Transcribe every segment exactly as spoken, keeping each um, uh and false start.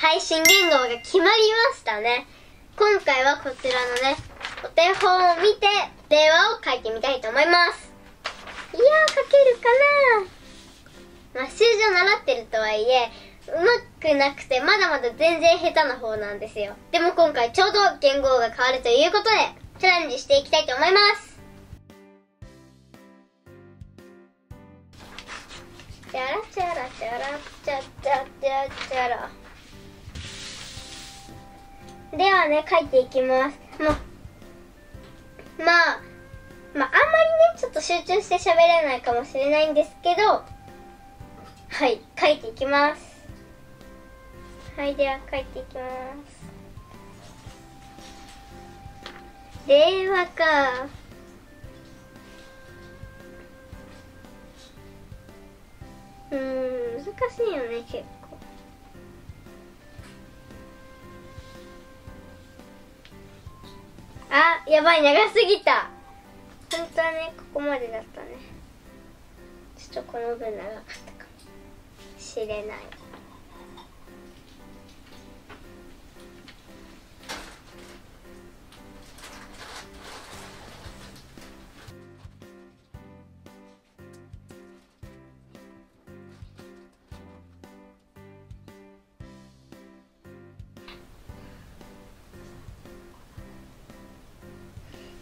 配信言語が決まりましたね。今回はこちらのね、お手本を見て電話を書いてみたいと思います。いやー、書けるかな。まあ習字を習ってるとはいえうまくなくてまだまだ全然下手な方なんですよ。でも今回ちょうど言語が変わるということでチャレンジしていきたいと思います。チャラチャラチャラチャチャチャチャラではね、書いていきます。もうまあまああんまりねちょっと集中して喋れないかもしれないんですけど、はい書いていきます。はい、では書いていきます。電話か。うーん、難しいよね、結構。あ、やばい、長すぎた。本当はね、ここまでだったね。ちょっとこの分長かったかもしれない。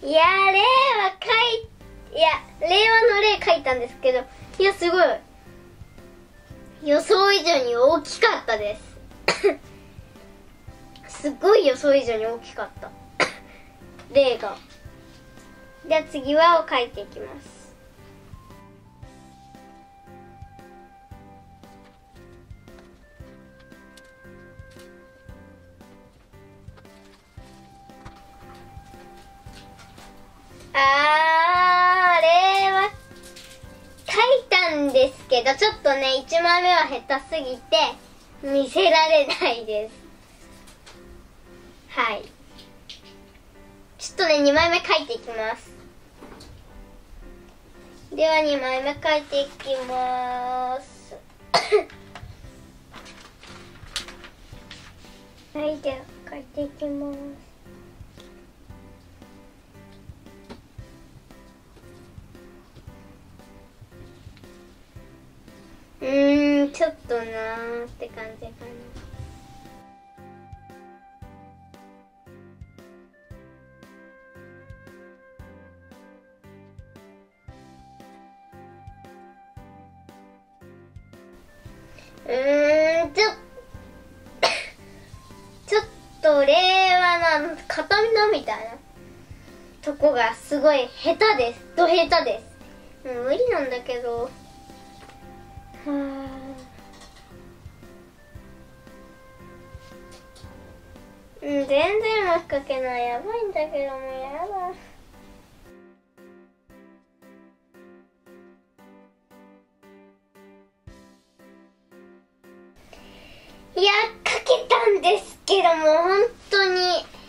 いやー、令和書い、いや、令和の例書いたんですけど、いや、すごい。予想以上に大きかったです。すごい予想以上に大きかった。例が。じゃあ次はを書いていきます。あー、令和書いたんですけど、ちょっとねいちまいめは下手すぎて見せられないです。はい、ちょっとねにまいめ書いていきます。ではにまいめ書いていきます。はい、では書いていきます。うーん、ちょっとなーって感じかな。うーん、ちょっちょっと令和の片身のみたいなとこがすごい下手です。ど下手です。もう無理なんだけど。はあ、うん、全然うまく書けない。やばいんだけど、もうやだ。いや、書けたんですけども本当に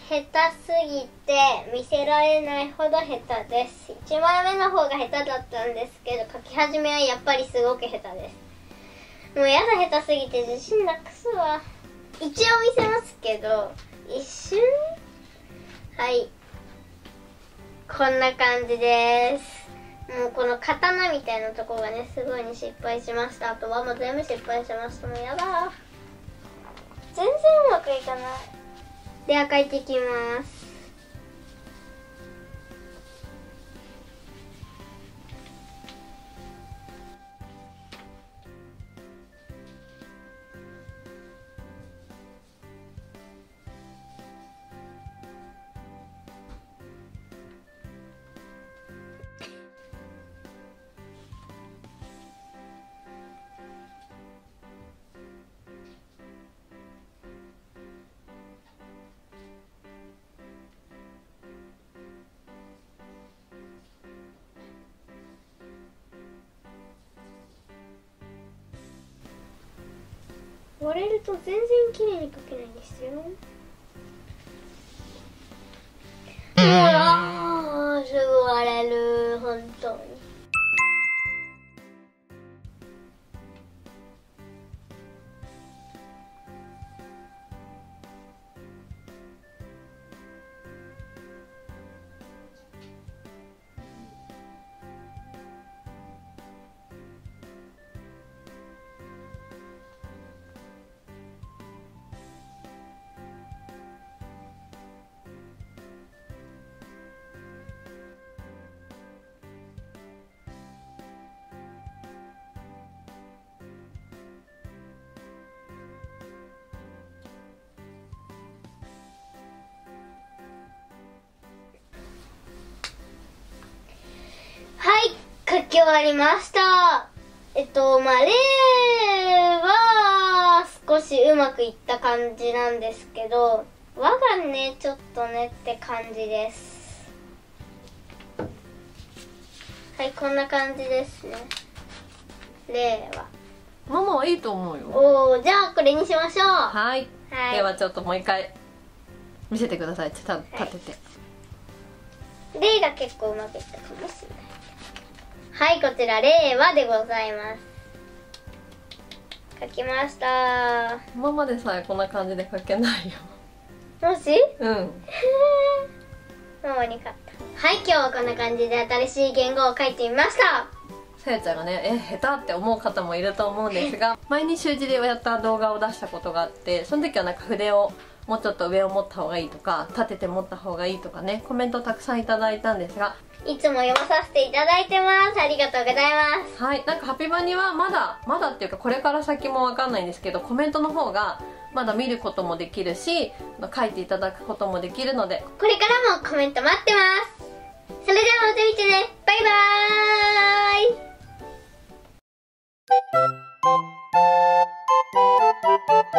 下手すぎて見せられないほど下手です。いちまいめの方が下手だったんですけど、書き始めはやっぱりすごく下手です。もうやだ、下手すぎて自信なくすわ。一応見せますけど一瞬。はい、こんな感じです。もうこの刀みたいなところがねすごいに失敗しました。あとはもう全部失敗しました。もうやだ、全然うまくいかない。では書いていきます。割れると全然綺麗に描けないんですよ。うわー、すぐ割れる、本当に。き終わりました。えっと、まあ、例は少しうまくいった感じなんですけど、和がね、ちょっとねって感じです。はい、こんな感じですね。例は。ママはいいと思うよ。おー、じゃあこれにしましょう。はい。はい、ではちょっともう一回見せてください。ちょっと立てて。はい、例が結構うまくいったかもしれない。はい、こちら令和でございます。書きました。ママでさえこんな感じで書けないよ。もし？うん。ママに勝った。はい、今日はこんな感じで新しい言語を書いてみました。さやちゃんがね、え、下手って思う方もいると思うんですが、前に習字でやった動画を出したことがあって、その時はなんか筆をもうちょっと上を持った方がいいとか、立てて持った方がいいとかね、コメントをたくさんいただいたんですが、いつも読まさせていただいてます。ありがとうございます。はい、なんかハピバニはまだまだっていうかこれから先もわかんないんですけど、コメントの方がまだ見ることもできるし、書いていただくこともできるので、これからもコメント待ってます。それではまた見てね。バイバーイ。Thank you.